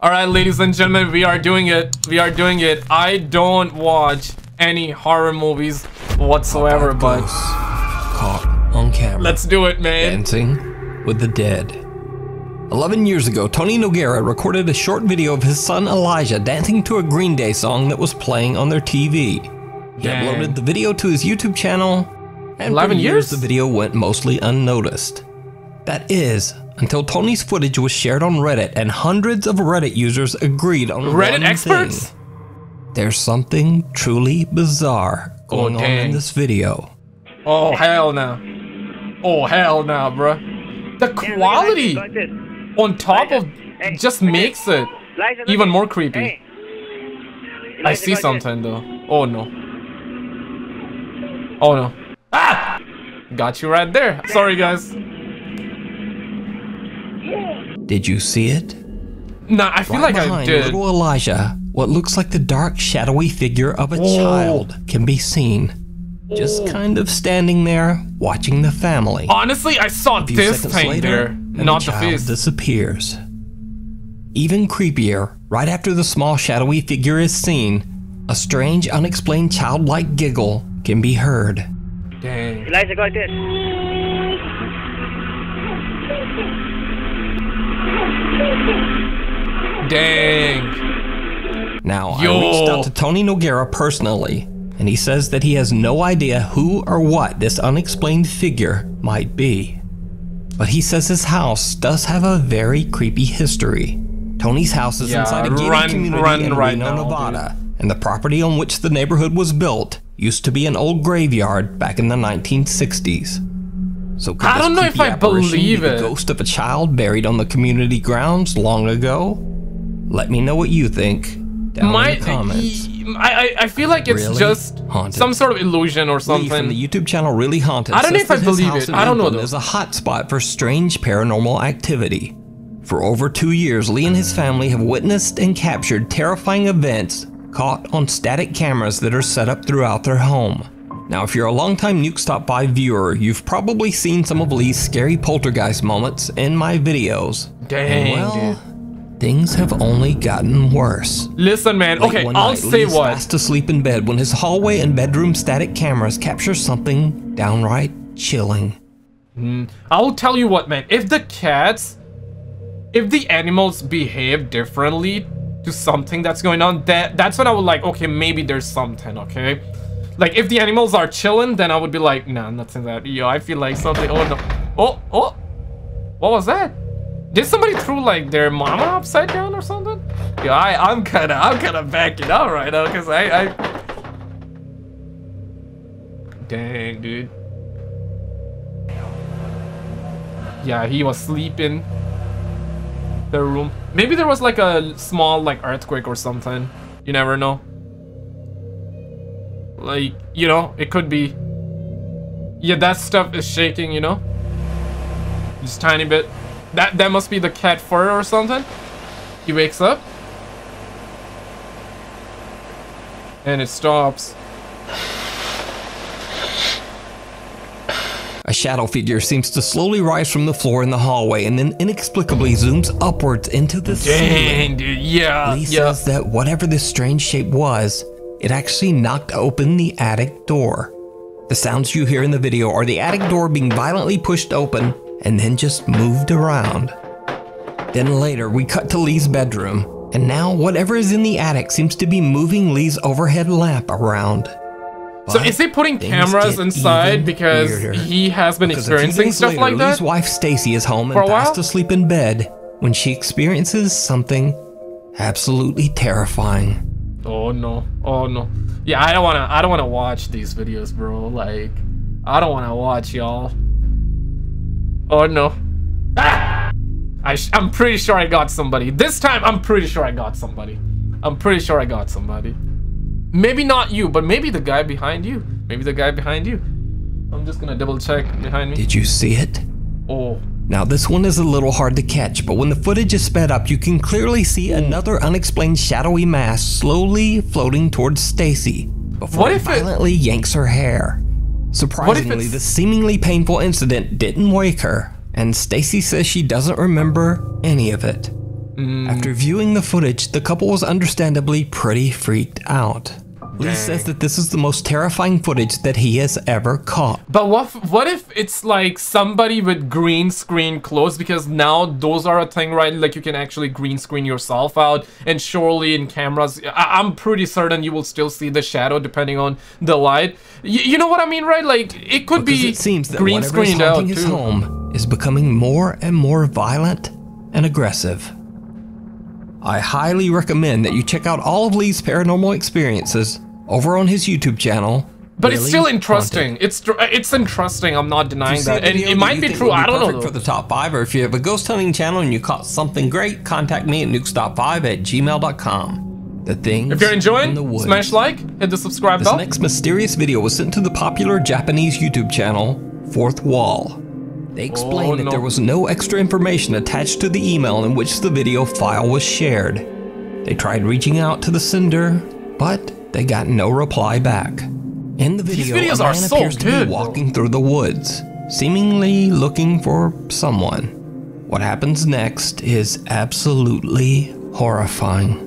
All right, ladies and gentlemen, we are doing it. We are doing it. I don't watch any horror movies whatsoever, but caught on camera. Let's do it, man. Dancing with the Dead. 11 years ago, Tony Nogueira recorded a short video of his son Elijah dancing to a Green Day song that was playing on their TV. He uploaded the video to his YouTube channel, and 11 years the video went mostly unnoticed. That is, until Tony's footage was shared on Reddit and hundreds of Reddit users agreed on Reddit experts? There's something truly bizarre going on in this video. Oh, hell no. Oh, hell no, bruh. The quality on top of just makes it even more creepy. I see something though. Oh no. Oh no. Ah! Got you right there. Sorry, guys. Did you see it? Nah, I feel like I did. Little Elijah, what looks like the dark, shadowy figure of a child can be seen, just kind of standing there watching the family. Honestly, I saw this thing there, not the face. Disappears. Even creepier, right after the small, shadowy figure is seen, a strange, unexplained, childlike giggle can be heard. Dang. Elijah, go like this. Dang. Now, I reached out to Tony Nogueira personally, and he says that he has no idea who or what this unexplained figure might be. But he says his house does have a very creepy history. Tony's house is inside a gated community in Reno, Nevada, and the property on which the neighborhood was built used to be an old graveyard back in the 1960s. So could I don't know if I believe it. The ghost of a child buried on the community grounds long ago? Let me know what you think down in the comments. I feel like it's really just haunted. Some sort of illusion or something. Lee from the YouTube channel Really Haunted. I don't know if I believe it. I don't know though. There's a hotspot for strange paranormal activity. For over 2 years, Lee and his family have witnessed and captured terrifying events caught on static cameras that are set up throughout their home. Now, if you're a longtime Nuke's Top 5 viewer, you've probably seen some of Lee's scary poltergeist moments in my videos. Dang, dude. Things have only gotten worse. Listen, man, okay, I'll say what. Lee's fast asleep in bed when his hallway and bedroom static cameras capture something downright chilling. I'll tell you what, man, if the animals behave differently to something that's going on, that's when I would like, okay, maybe there's something, okay? Like, if the animals are chilling, then I would be like, nah, nothing that. Yo, I feel like something. Oh, no. Oh, oh. What was that? Did somebody throw, like, their mama upside down or something? Yo, I'm kind of backing out right now, because Dang, dude. Yeah, he was sleeping. The room. Maybe there was, like, a small, like, earthquake or something. You never know. Like, you know, it could be. Yeah, that stuff is shaking, you know? Just tiny bit. That must be the cat fur or something. He wakes up. And it stops. A shadow figure seems to slowly rise from the floor in the hallway and then inexplicably zooms upwards into the ceiling. Dang, dude, yeah. Lee says that whatever this strange shape was, it actually knocked open the attic door. The sounds you hear in the video are the attic door being violently pushed open and then just moved around. Then later, we cut to Lee's bedroom, and now whatever is in the attic seems to be moving Lee's overhead lamp around. So is he putting cameras inside because he has been experiencing stuff like that? Lee's wife Stacy is home and fast asleep in bed when she experiences something absolutely terrifying. Oh no, oh no. Yeah, I don't wanna watch these videos, bro. Like, I don't wanna watch y'all. Oh no. Ah! I'm pretty sure I got somebody. This time, I'm pretty sure I got somebody. I'm pretty sure I got somebody. Maybe not you, but maybe the guy behind you. Maybe the guy behind you. I'm just gonna double check behind me. Did you see it? Oh. Now this one is a little hard to catch, but when the footage is sped up, you can clearly see another unexplained shadowy mass slowly floating towards Stacy before it violently yanks her hair. Surprisingly, this seemingly painful incident didn't wake her, and Stacy says she doesn't remember any of it. After viewing the footage, the couple was understandably pretty freaked out. Lee says that this is the most terrifying footage that he has ever caught. But what if it's like somebody with green screen clothes? Because now those are a thing, right? Like you can actually green screen yourself out, and surely in cameras, I'm pretty certain you will still see the shadow depending on the light. You know what I mean, right? Like it could be green screened out too. His home is becoming more and more violent and aggressive. I highly recommend that you check out all of Lee's paranormal experiences over on his YouTube channel. But really, it's still interesting. It's interesting. I'm not denying that, and it might be true. I don't know. For the top 5, or if you have a ghost hunting channel and you caught something great, contact me at nukestop5@gmail.com. The thing. If you're enjoying, smash like, hit the subscribe bell. This next mysterious video was sent to the popular Japanese YouTube channel Fourth Wall. They explained that there was no extra information attached to the email in which the video file was shared. They tried reaching out to the sender, but they got no reply back. In the video, a man appears to be walking through the woods, seemingly looking for someone. What happens next is absolutely horrifying.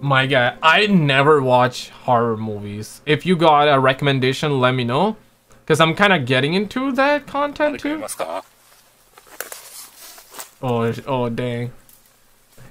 My God, I never watch horror movies. If you got a recommendation, let me know. Because I'm kind of getting into that content too. Oh dang.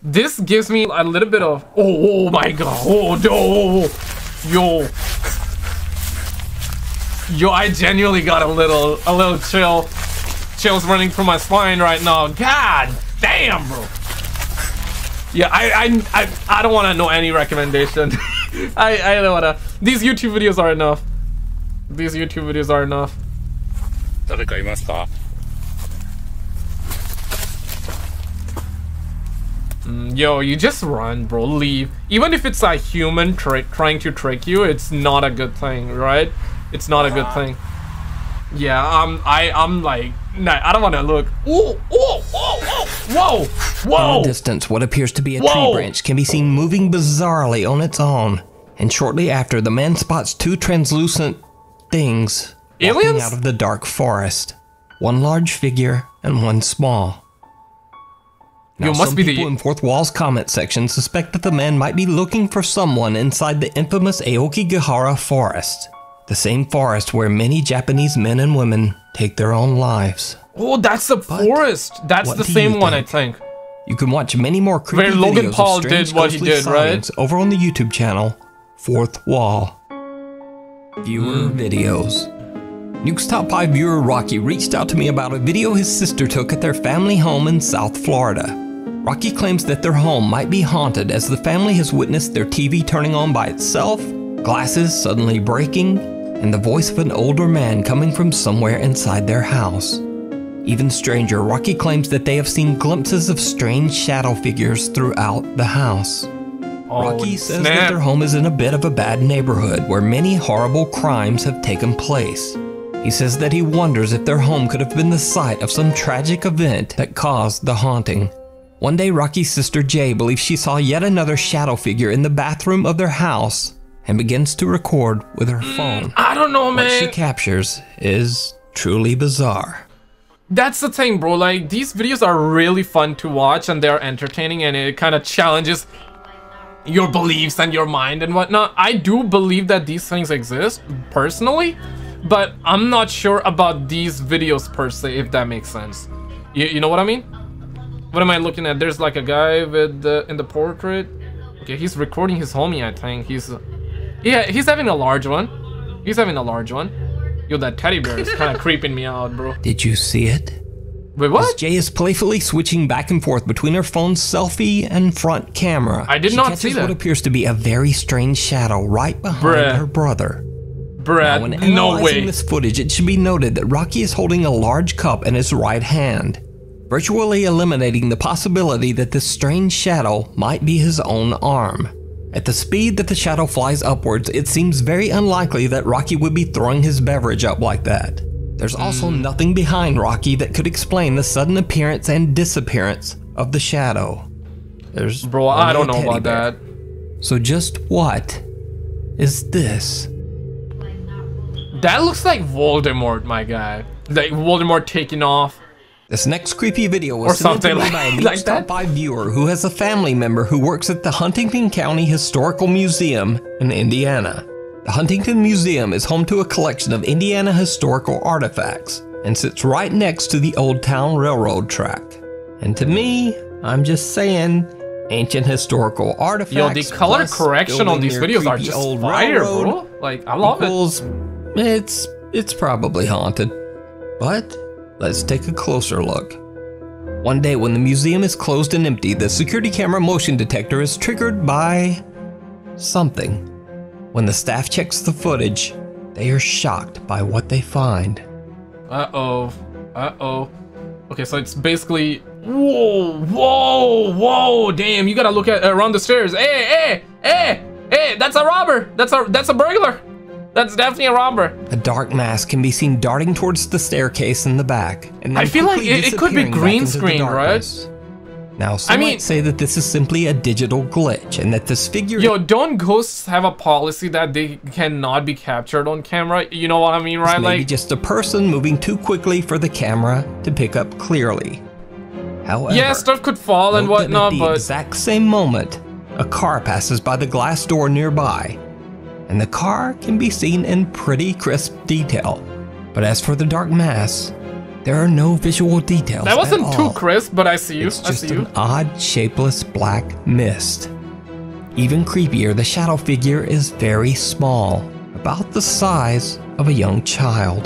This gives me a little bit of oh my God. Oh no. Yo, I genuinely got a little chills running through my spine right now. God damn, bro. Yeah, I don't want to know any recommendation. I don't want to. These YouTube videos are enough. These YouTube videos are enough. Yo, you just run, bro. Leave. Even if it's a human trying to trick you, it's not a good thing, right? It's not a good thing. Yeah, I'm like, nah, I don't want to look. Ooh, ooh, whoa, whoa, whoa! In the distance, what appears to be a tree branch can be seen moving bizarrely on its own. And shortly after, the man spots two translucent things walking out of the dark forest. One large figure and one small. Now, some people in Fourth Wall's comment section suspect that the man might be looking for someone inside the infamous Aokigahara forest. The same forest where many Japanese men and women take their own lives. Oh, that's the forest! That's the same one, I think. You can watch many more creepy videos Logan Paul of strange ghostly sightings over on the YouTube channel Fourth Wall. Viewer videos. Nuke's Top 5 viewer Rocky reached out to me about a video his sister took at their family home in South Florida. Rocky claims that their home might be haunted as the family has witnessed their TV turning on by itself, glasses suddenly breaking, and the voice of an older man coming from somewhere inside their house. Even stranger, Rocky claims that they have seen glimpses of strange shadow figures throughout the house. Rocky says that their home is in a bit of a bad neighborhood where many horrible crimes have taken place. He says that he wonders if their home could have been the site of some tragic event that caused the haunting. One day, Rocky's sister Jay believes she saw yet another shadow figure in the bathroom of their house and begins to record with her phone. I don't know, man. What she captures is truly bizarre. That's the thing, bro. Like, these videos are really fun to watch and they're entertaining, and it kind of challenges your beliefs and your mind and whatnot. I do believe that these things exist personally, but I'm not sure about these videos per se, if that makes sense. You know what I mean? What am I looking at? There's like a guy with in the portrait. Okay, he's recording his homie, I think. He's having a large one. He's having a large one. Yo, that teddy bear is kind of creeping me out, bro. Did you see it? Wait, what? As Jay is playfully switching back and forth between her phone's selfie and front camera, I did not see that. What appears to be a very strange shadow right behind her brother. Brad, no way. When analyzing this footage, it should be noted that Rocky is holding a large cup in his right hand, virtually eliminating the possibility that this strange shadow might be his own arm. At the speed that the shadow flies upwards, it seems very unlikely that Rocky would be throwing his beverage up like that. There's also nothing behind Rocky that could explain the sudden appearance and disappearance of the shadow. There's I don't know about that. So just what is this? That looks like Voldemort, my guy. Like Voldemort taking off This next creepy video was submitted to me by a Nuke's Top 5 viewer who has a family member who works at the Huntington County Historical Museum in Indiana. The Huntington Museum is home to a collection of Indiana historical artifacts and sits right next to the Old Town Railroad track. And to me, I'm just saying, ancient historical artifacts. Yo, the color correction on these videos are just fire, bro. Like, I love it. It's probably haunted, but let's take a closer look. One day when the museum is closed and empty, the security camera motion detector is triggered by something. When the staff checks the footage, they are shocked by what they find. Uh-oh. Uh-oh. Okay, so it's basically... Whoa, whoa, whoa, damn, you gotta look at around the stairs. Hey, hey, hey, hey, that's a robber. That's a burglar. That's definitely a robber. A dark mass can be seen darting towards the staircase in the back. And I feel like it could be green screen, right? Now, some might say that this is simply a digital glitch and that this figure... Yo, don't ghosts have a policy that they cannot be captured on camera? You know what I mean, right? Like, just a person moving too quickly for the camera to pick up clearly. However, yeah, stuff could fall and whatnot, but... At the exact same moment, a car passes by the glass door nearby, and the car can be seen in pretty crisp detail. But as for the dark mass, there are no visual details. That wasn't too crisp, but I see you. It's just an odd, shapeless black mist. Even creepier, the shadow figure is very small, about the size of a young child.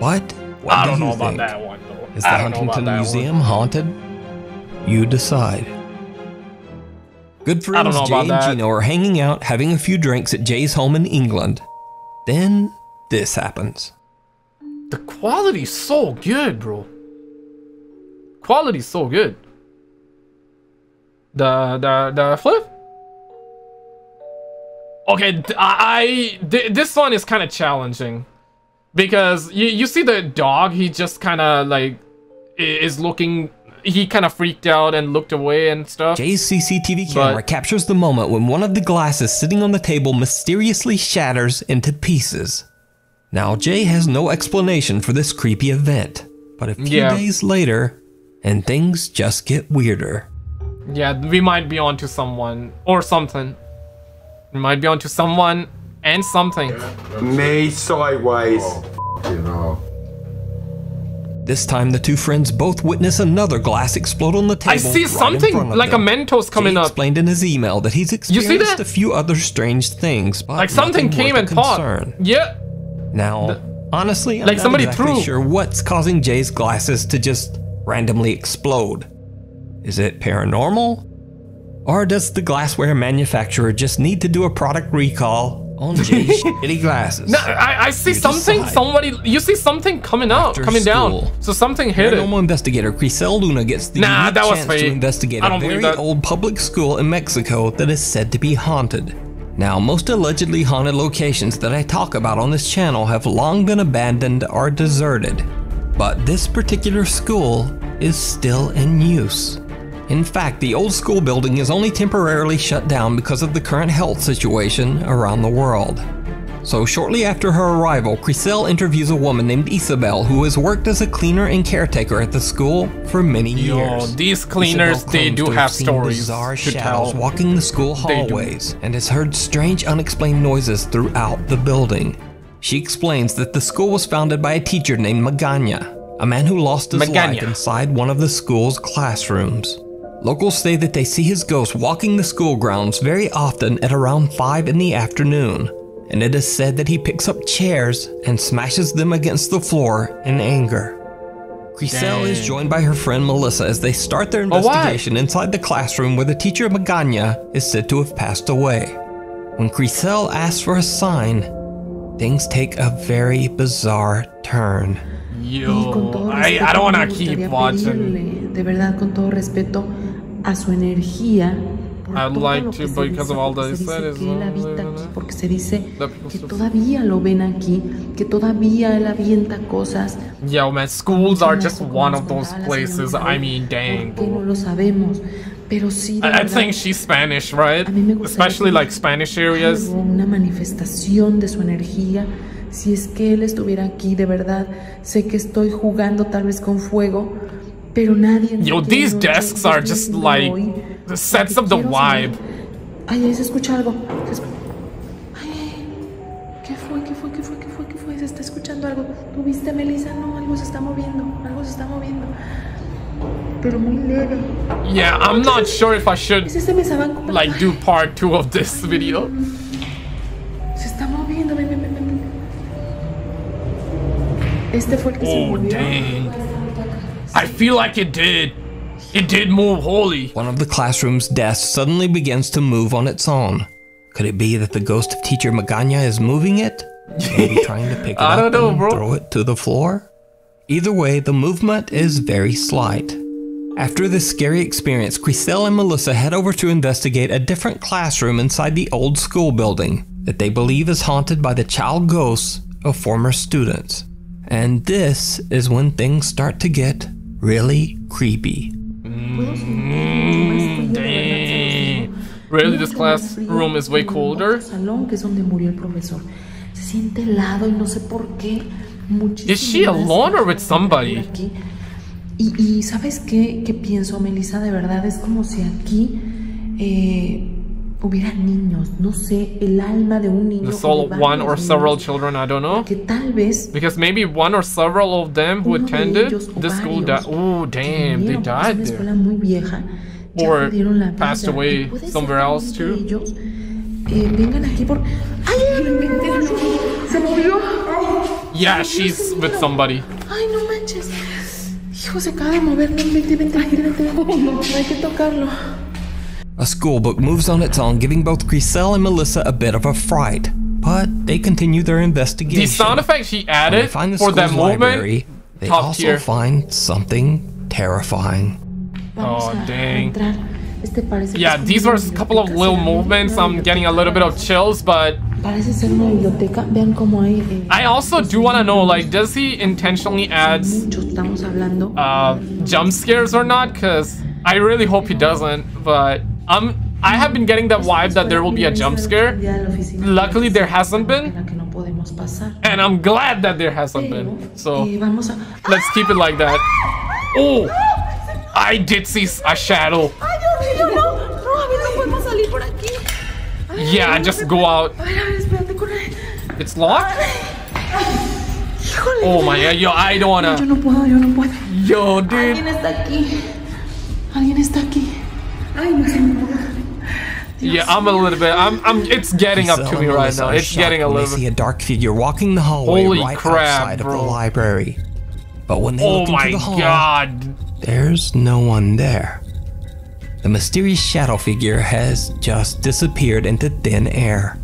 But what do you think? I don't know about that one. Is the Huntington Museum haunted? You decide. Good friends Jay and Gino are hanging out, having a few drinks at Jay's home in England. Then this happens. The quality's so good, bro. Quality's so good. The flip? Okay, this one is kind of challenging. Because you see the dog, he just kind of like... is looking, he kind of freaked out and looked away and stuff. Jay's CCTV camera captures the moment when one of the glasses sitting on the table mysteriously shatters into pieces. Now Jay has no explanation for this creepy event, but a few days later, and things just get weirder. Yeah, we might be onto someone or something. We might be onto someone and something. May sideways. Oh, you know. This time, the two friends both witness another glass explode on the table. I see something like a Mentos coming up. He explained in his email that he's experienced a few other strange things, but like something came and popped. Yeah. Now, honestly, I'm not exactly sure what's causing Jay's glasses to just randomly explode. Is it paranormal? Or does the glassware manufacturer just need to do a product recall on Jay's shitty glasses? No, I see something, you see something coming out, coming down. So something hit it. Paranormal investigator Criselle Luna gets the chance to investigate a very old public school in Mexico that is said to be haunted. Now, most allegedly haunted locations that I talk about on this channel have long been abandoned or deserted, but this particular school is still in use. In fact, the old school building is only temporarily shut down because of the current health situation around the world. So shortly after her arrival, Criselle interviews a woman named Isabel who has worked as a cleaner and caretaker at the school for many years. These cleaners, they do have stories. Bizarre shadows walking the school hallways and has heard strange unexplained noises throughout the building. She explains that the school was founded by a teacher named Magaña, a man who lost his life inside one of the school's classrooms. Locals say that they see his ghost walking the school grounds very often at around 5 in the afternoon, and it is said that he picks up chairs and smashes them against the floor in anger. Criselle is joined by her friend Melissa as they start their investigation inside the classroom where the teacher Magaña is said to have passed away. When Criselle asks for a sign, things take a very bizarre turn. Yo, I don't want to keep watching. I'd like to, but because of all that he said, is porque se dice que todavía lo ven aquí, que todavía él avienta cosas. Yo, man, schools are just one of those places. I mean, dang. I think she's Spanish, right? Especially like Spanish areas. Una manifestación de su energía. Si es que él estuviera aquí, de verdad, sé que estoy jugando tal vez con fuego, pero nadie... Yo, these desks are just like the sense of the vibe. Ay, se escucha algo. Ay, ¿Qué fue? Se está escuchando algo. ¿Tú viste, Melissa? No, algo se está moviendo. Pero muy leve. Yeah, I'm not sure if I should like do part 2 of this video. Se está moviendo. Este fue el que se movió. Dang. I feel like it did. It did move, holy. One of the classroom's desks suddenly begins to move on its own. Could it be that the ghost of teacher Magaña is moving it? Maybe trying to pick it up and throw it to the floor? Either way, the movement is very slight. After this scary experience, Criselle and Melissa head over to investigate a different classroom inside the old school building that they believe is haunted by the child ghosts of former students. And this is when things start to get really creepy. Really, this classroom is way colder. Is she alone or with somebody? Y sabes qué pienso, Melissa, de verdad es como si aquí hubiera niños, no sé, el alma de un niño. The soul of one or several children, I don't know. Que tal vez, because maybe one or several of them who attended this school died. Oh, damn, they died there. Or passed away somewhere else too. Vengan aquí por... ¡Ay! Se movió. Yeah, she's with somebody. Ay, no manches. A schoolbook moves on its own, giving both Criselle and Melissa a bit of a fright, but they continue their investigation. The sound effects she added for that moment, they also find something terrifying. Oh, dang. Yeah, these were a couple of little movements. I'm getting a little bit of chills, but I also do want to know, like, does he intentionally add jump scares or not? Because I really hope he doesn't, but I have been getting that vibe that there will be a jump scare. Luckily, there hasn't been, and I'm glad that there hasn't been. So let's keep it like that. Oh, I did see a shadow. Yeah, just go out. It's locked? Oh my god, yo, I don't wanna. Yo, dude. Yeah, I'm a little bit. It's getting up to me right now. It's getting a little bit. They see a dark figure walking the hallway right outside of the library. But when they look into the hall, there's no one there. The mysterious shadow figure has just disappeared into thin air.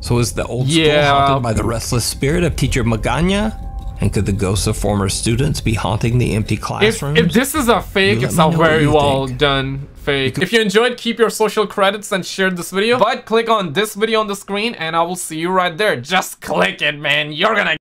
So is the old school haunted by the restless spirit of teacher Magaña? And could the ghosts of former students be haunting the empty classrooms? If this is a fake, it's a very well done fake. If you enjoyed, keep your social credits and share this video. But click on this video on the screen and I will see you right there. Just click it, man. You're gonna